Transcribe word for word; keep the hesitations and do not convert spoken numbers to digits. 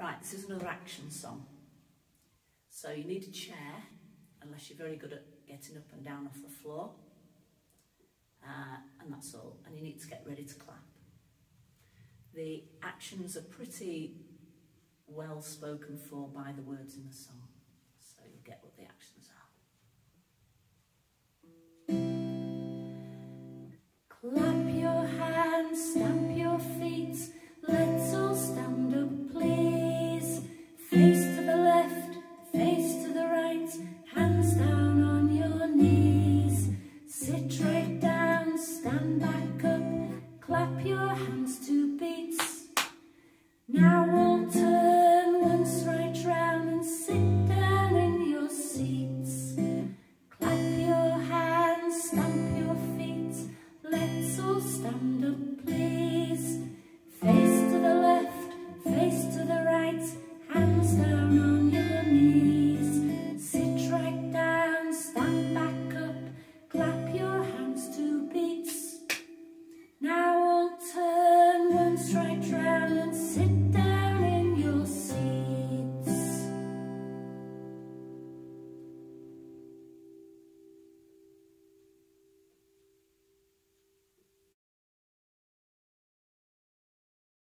Right, this is another action song. So you need a chair, unless you're very good at getting up and down off the floor. Uh, and that's all. And you need to get ready to clap. The actions are pretty well spoken for by the words in the song. So you'll get what the actions are. Clap your hands, stamp your feet, let's all